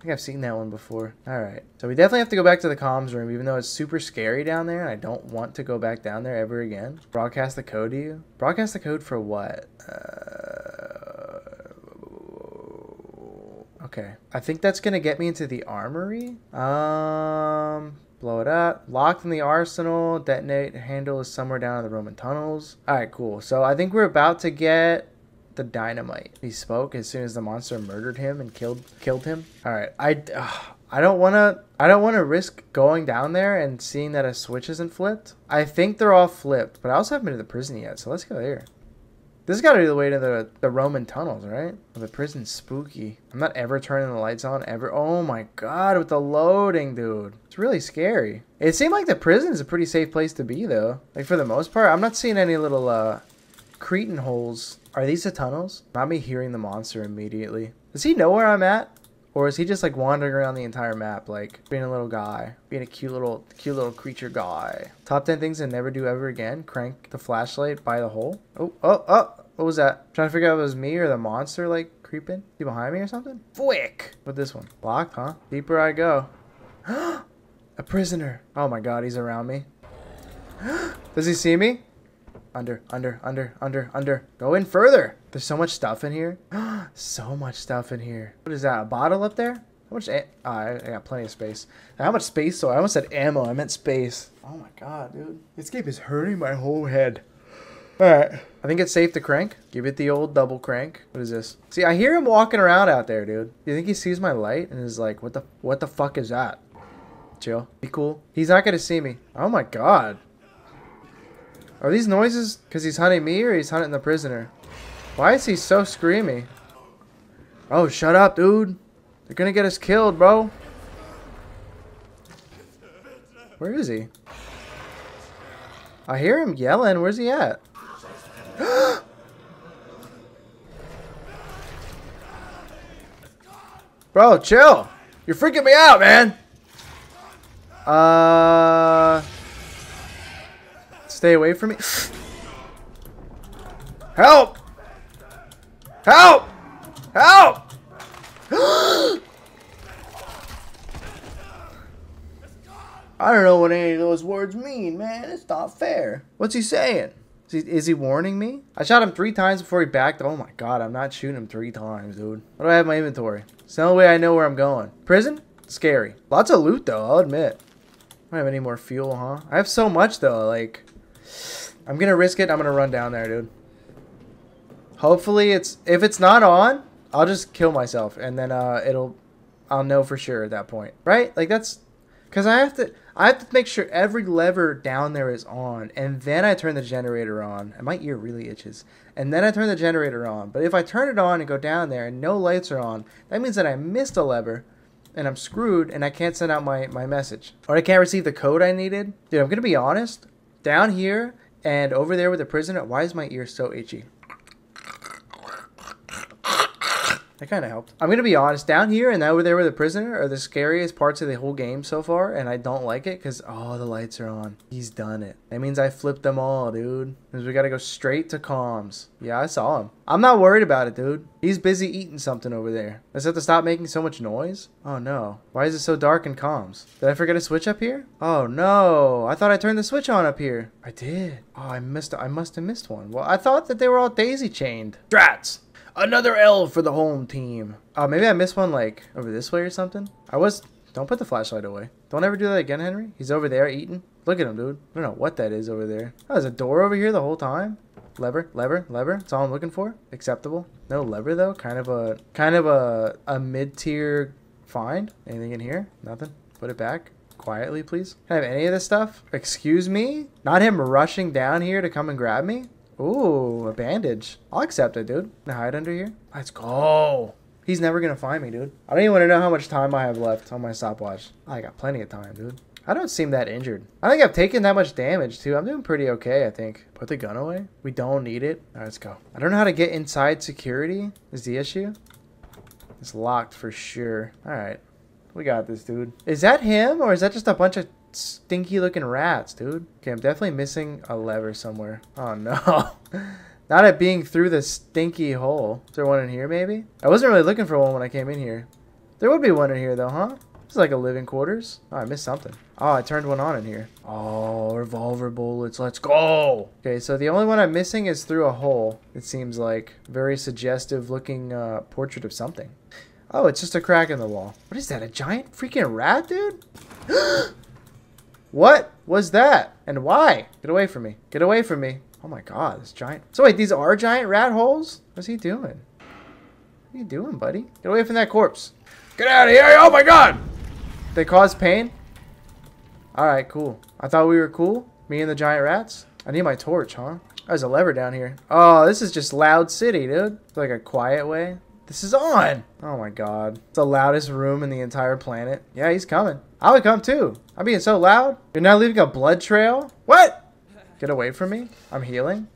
I think I've seen that one before. Alright, so we definitely have to go back to the comms room, even though it's super scary down there, and I don't want to go back down there ever again. Broadcast the code to you? Broadcast the code for what? Okay, I think that's gonna get me into the armory. Blow it up. Locked in the arsenal. Detonate handle is somewhere down in the Roman tunnels. Alright, cool. So I think we're about to get the dynamite. He spoke as soon as the monster murdered him and killed him. Alright, I don't wanna risk going down there and seeing that a switch isn't flipped. I think they're all flipped, but I also haven't been to the prison yet, so let's go here. This has got to be the way to the Roman tunnels, right? The prison's spooky. I'm not ever turning the lights on, ever. Oh my god, with the loading, dude. It's really scary. It seemed like the prison is a pretty safe place to be, though. Like, for the most part, I'm not seeing any little, cretin holes. Are these the tunnels? Not me hearing the monster immediately. Does he know where I'm at? Or is he just, like, wandering around the entire map, like, being a little guy? Being a cute little creature guy. Top 10 things I never do ever again. Crank the flashlight by the hole. Oh. What was that? I'm trying to figure out if it was me or the monster, like, creeping. Is he behind me or something? Fwick! What's this one? Locked, huh? Deeper I go. A prisoner. Oh my god, he's around me. Does he see me? Under. Go in further. There's so much stuff in here. So much stuff in here. What is that? A bottle up there? How much? I got plenty of space. Now, how much space? So I almost said ammo. I meant space. Oh my god, dude. This game is hurting my whole head. All right. I think it's safe to crank. Give it the old double crank. What is this? See, I hear him walking around out there, dude. Do you think he sees my light and is like, what the fuck is that? Chill. Be cool. He's not gonna see me. Oh my god. Are these noises because he's hunting me or he's hunting the prisoner? Why is he so screamy? Oh, shut up, dude. They're gonna get us killed, bro. Where is he? I hear him yelling. Where's he at? Bro, chill. You're freaking me out, man. Stay away from me. Help! Help! Help! I don't know what any of those words mean, man. It's not fair. What's he saying? Is he warning me? I shot him 3 times before he backed. Oh my god, I'm not shooting him 3 times, dude. What do I have in my inventory? It's the only way I know where I'm going. Prison? Scary. Lots of loot, though, I'll admit. I don't have any more fuel, huh? I have so much, though. Like, I'm gonna risk it. I'm gonna run down there, dude. Hopefully it's, if it's not on, I'll just kill myself and then I'll know for sure at that point, right? Like, that's because I have to make sure every lever down there is on, and then I turn the generator on. And my ear really itches. And then I turn the generator on. But if I turn it on and go down there and no lights are on, that means that I missed a lever. And I'm screwed, and I can't send out my message. Or I can't receive the code I needed. Dude, I'm gonna be honest. Down here and over there with the prisoner, why is my ear so itchy? That kind of helped. I'm gonna be honest. Down here and over there with the prisoner are the scariest parts of the whole game so far, and I don't like it because, oh, the lights are on. He's done it. That means I flipped them all, dude. Because we gotta go straight to comms. Yeah, I saw him. I'm not worried about it, dude. He's busy eating something over there. I just have to stop making so much noise. Oh no. Why is it so dark in comms? Did I forget a switch up here? Oh no. I thought I turned the switch on up here. I did. Oh, I must have missed one. Well, I thought that they were all daisy chained. Drats! Another L for the home team. Oh, maybe I missed one, like, over this way or something. Don't put the flashlight away. Don't ever do that again, Henry. He's over there eating. Look at him, dude. I don't know what that is over there. Oh, there's a door over here the whole time. Lever. That's all I'm looking for. Acceptable. No lever, though. Kind of a mid-tier find. Anything in here? Nothing. Put it back. Quietly, please. Can I have any of this stuff? Excuse me? Not him rushing down here to come and grab me? Ooh, a bandage. I'll accept it, dude. Can I hide under here? Let's go. He's never gonna find me, dude. I don't even want to know how much time I have left on my stopwatch. I got plenty of time, dude. I don't seem that injured. I think I've taken that much damage, too. I'm doing pretty okay, I think. Put the gun away. We don't need it. All right, let's go. I don't know how to get inside security is the issue. It's locked for sure. All right. We got this, dude. Is that him, or is that just a bunch of stinky looking rats, dude? Okay, I'm definitely missing a lever somewhere. Oh no. Not at being through the stinky hole. Is there one in here, maybe? I wasn't really looking for one when I came in here. There would be one in here though, huh? It's like a living quarters. Oh, I missed something. Oh, I turned one on in here. Oh, revolver bullets. Let's go. Okay, so the only one I'm missing is through a hole. It seems like very suggestive looking portrait of something. Oh, it's just a crack in the wall. What is that? A giant freaking rat, dude? What was that? And why? Get away from me. Get away from me. Oh my God, this giant. So wait, these are giant rat holes? What's he doing? What are you doing, buddy? Get away from that corpse. Get out of here. Oh my God. They cause pain? Alright, cool. I thought we were cool. Me and the giant rats. I need my torch, huh? There's a lever down here. Oh, this is just Loud City, dude. It's like a quiet way. This is on. Oh my God. It's the loudest room in the entire planet. Yeah, he's coming. I would come too. I'm being so loud. You're now leaving a blood trail? What? Get away from me. I'm healing.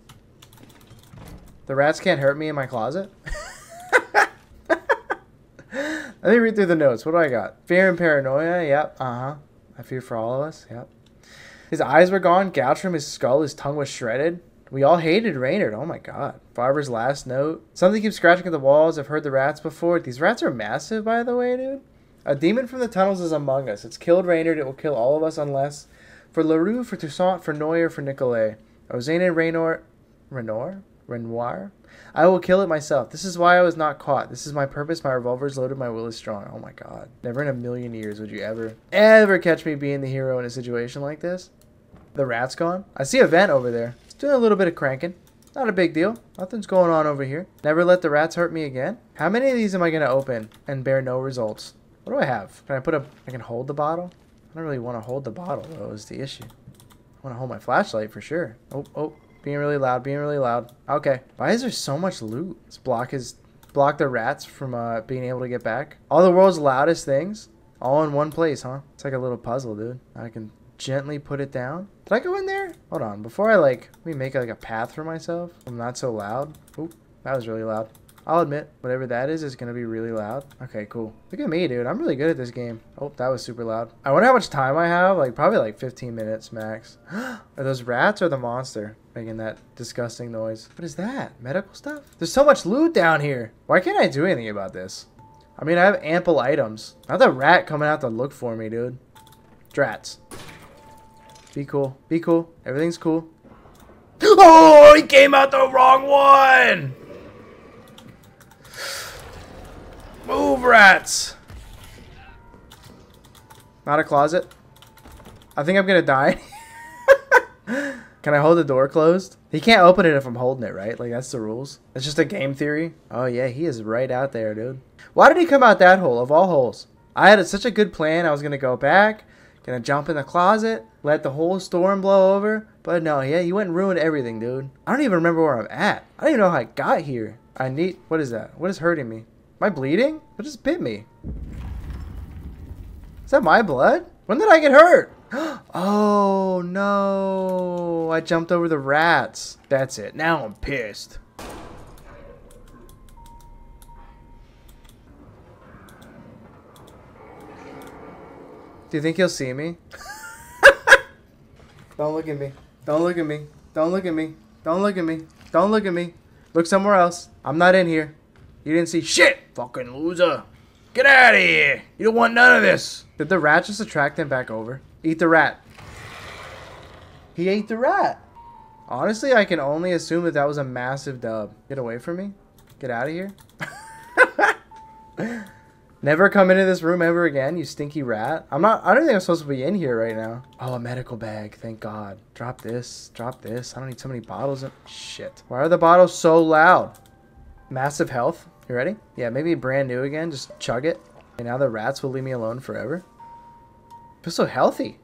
The rats can't hurt me in my closet. Let me read through the notes. What do I got? Fear and paranoia. Yep. Uh-huh. I fear for all of us. Yep. His eyes were gone. Gouged from his skull. His tongue was shredded. We all hated Reynard. Oh my God. Farber's last note. Something keeps scratching at the walls. I've heard the rats before. These rats are massive, by the way, dude. A demon from the tunnels is among us. It's killed Reynard. It will kill all of us unless... For LaRue, for Toussaint, for Neuer, for Nicolet. Ozana and Renoir? I will kill it myself. This is why I was not caught. This is my purpose. My revolver's loaded. My will is strong. Oh my God. Never in a million years would you ever catch me being the hero in a situation like this. The rat's gone. I see a vent over there. It's doing a little bit of cranking. Not a big deal. Nothing's going on over here. Never let the rats hurt me again. How many of these am I going to open and bear no results? What do I have? Can I put a... I can hold the bottle? I don't really want to hold the bottle, though, is the issue. I want to hold my flashlight for sure. Oh. Being really loud, Okay. Why is there so much loot? Let's block the rats from being able to get back. All the world's loudest things, all in one place, huh? It's like a little puzzle, dude. I can gently put it down. Did I go in there? Hold on, before I let me make like a path for myself. I'm not so loud. Oop, that was really loud. I'll admit, whatever that is going to be really loud. Okay, cool. Look at me, dude. I'm really good at this game. Oh, that was super loud. I wonder how much time I have. Like, probably like 15 minutes max. Are those rats or the monster making that disgusting noise? What is that? Medical stuff? There's so much loot down here. Why can't I do anything about this? I mean, I have ample items. Not the rat coming out to look for me, dude. Drats. Be cool. Be cool. Everything's cool. Oh, he came out the wrong one! Move, rats! Not a closet. I think I'm gonna die. Can I hold the door closed? He can't open it if I'm holding it, right? Like, that's the rules. It's just a game theory. Oh, yeah, he is right out there, dude. Why did he come out that hole, of all holes? I had such a good plan. I was gonna go back, gonna jump in the closet, let the whole storm blow over. But no, yeah, you went and ruined everything, dude. I don't even remember where I'm at. I don't even know how I got here. I need... What is that? What is hurting me? Am I bleeding? What just bit me? Is that my blood? When did I get hurt? Oh no! I jumped over the rats. That's it. Now I'm pissed. Do you think he'll see me? Don't look at me. Don't look at me. Don't look at me. Don't look at me. Don't look at me. Look somewhere else. I'm not in here. You didn't see shit, fucking loser. Get out of here. You don't want none of this. Did the rat just attract him back over? Eat the rat. He ate the rat. Honestly, I can only assume that that was a massive dub. Get away from me. Get out of here. Never come into this room ever again, you stinky rat. I don't think I'm supposed to be in here right now. Oh, a medical bag. Thank God. Drop this. Drop this. I don't need so many bottles of shit. Why are the bottles so loud? Massive health. You ready? Yeah, maybe brand new again. Just chug it. And now the rats will leave me alone forever. I feel so healthy.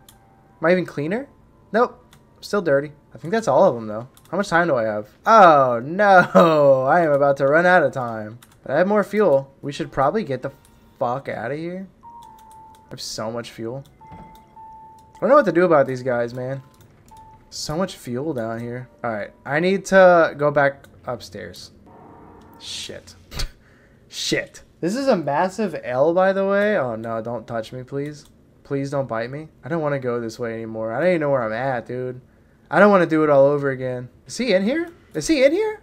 Am I even cleaner? Nope. I'm still dirty. I think that's all of them, though. How much time do I have? Oh, no. I am about to run out of time. But I have more fuel. We should probably get the fuck out of here. I have so much fuel. I don't know what to do about these guys, man. So much fuel down here. All right. I need to go back upstairs. Shit. Shit. This is a massive L, by the way. Oh, no. Don't touch me, please. Please don't bite me. I don't want to go this way anymore. I don't even know where I'm at, dude. I don't want to do it all over again. Is he in here? Is he in here?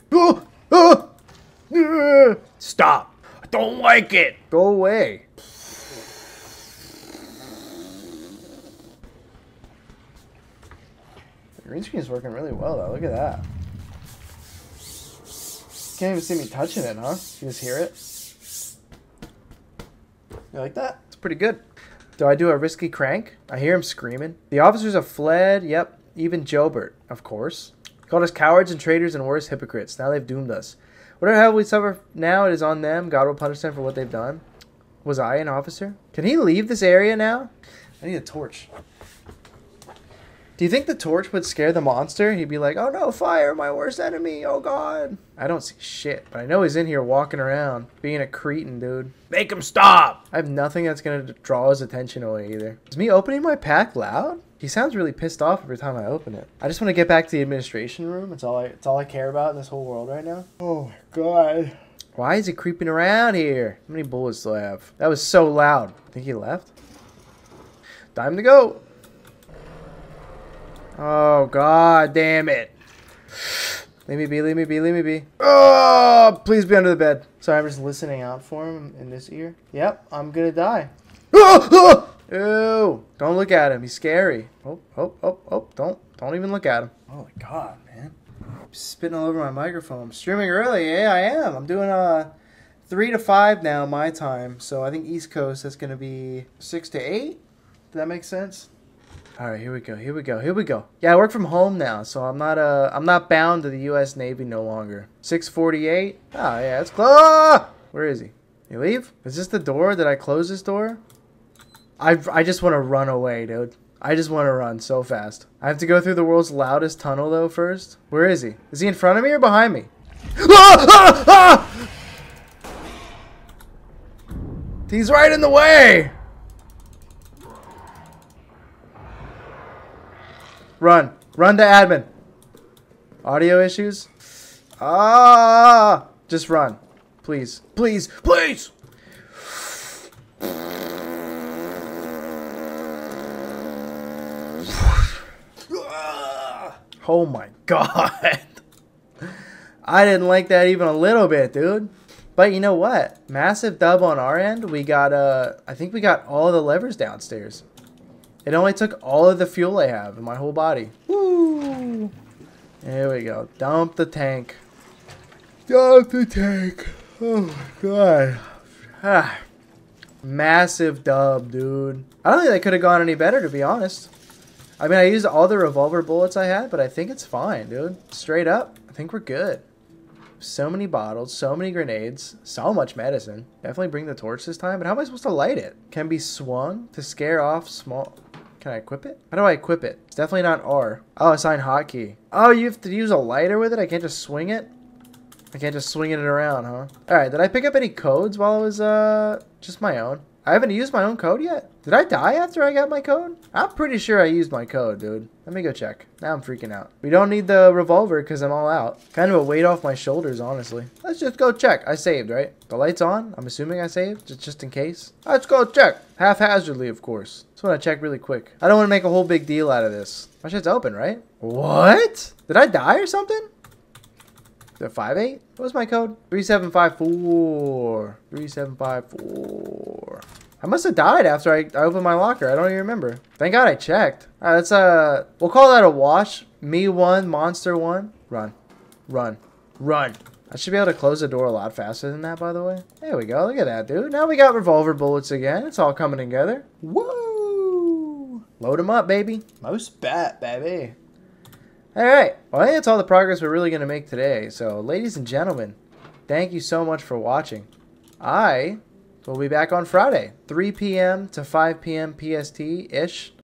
Stop. I don't like it. Go away. Green screen's working really well, though. Look at that. Can't even see me touching it, huh? You just hear it. You like that? It's pretty good. Do I do a risky crank? I hear him screaming. The officers have fled. Yep. Even Jobert, of course. Called us cowards and traitors and worse hypocrites. Now they've doomed us. Whatever hell we suffer now, it is on them. God will punish them for what they've done. Was I an officer? Can he leave this area now? I need a torch. Do you think the torch would scare the monster? He'd be like, oh no, fire, my worst enemy, oh god. I don't see shit, but I know he's in here walking around, being a cretin, dude. Make him stop! I have nothing that's gonna draw his attention away either. Is me opening my pack loud? He sounds really pissed off every time I open it. I just want to get back to the administration room. It's all I care about in this whole world right now. Oh my god. Why is he creeping around here? How many bullets do I have? That was so loud. I think he left. Time to go. Oh, god damn it. Leave me be, leave me be, leave me be. Oh, please be under the bed. Sorry, I'm just listening out for him in this ear. Yep, I'm gonna die. Ew, don't look at him, he's scary. Oh, don't even look at him. Oh my god, man. I'm spitting all over my microphone. I'm streaming early, yeah, I am. I'm doing 3 to 5 now, my time. So I think East Coast, that's gonna be 6 to 8. Did that make sense? All right, here we go. Here we go. Here we go. Yeah, I work from home now, so I'm not bound to the U.S. Navy no longer. 6:48. Oh yeah, it's close. Ah! Where is he? You leave? Is this the door? Did I close this door? I just want to run away, dude. I just want to run so fast. I have to go through the world's loudest tunnel though first. Where is he? Is he in front of me or behind me? Ah! Ah! Ah! He's right in the way. Run. Run to admin. Audio issues? Ah! Just run. Please. Please. Please! Oh my god. I didn't like that even a little bit, dude. But you know what? Massive dub on our end. We got, I think we got all the levers downstairs. It only took all of the fuel I have in my whole body. Woo! There we go. Dump the tank. Dump the tank. Oh my god. Ah. Massive dub, dude. I don't think they could have gone any better, to be honest. I mean, I used all the revolver bullets I had, but I think it's fine, dude. Straight up, I think we're good. So many bottles, so many grenades, so much medicine. Definitely bring the torch this time, but how am I supposed to light it? Can be swung to scare off small... Can I equip it? How do I equip it? It's definitely not R. Oh, assign hotkey. Oh, you have to use a lighter with it? I can't just swing it? I can't just swing it around, huh? Alright, did I pick up any codes while I was, just my own? I haven't used my own code yet. Did I die after I got my code? I'm pretty sure I used my code, dude. Let me go check. Now I'm freaking out. We don't need the revolver because I'm all out. Kind of a weight off my shoulders, honestly. Let's just go check. I saved, right? The light's on. I'm assuming I saved, just in case. Let's go check. Haphazardly, of course. Just want to check really quick. I don't want to make a whole big deal out of this. My shit's open, right? What? Did I die or something? The 5-8? What was my code? 3754. 3754. I must have died after I opened my locker. I don't even remember. Thank God I checked. All right, let's, we'll call that a wash. Me one, monster one. Run. Run. Run. I should be able to close the door a lot faster than that, by the way. There we go. Look at that, dude. Now we got revolver bullets again. It's all coming together. Woo! Load them up, baby. Most bat, baby. All right. Well, I think that's all the progress we're really going to make today. So, ladies and gentlemen, thank you so much for watching. We'll be back on Friday, 3 p.m. to 5 p.m. PST-ish.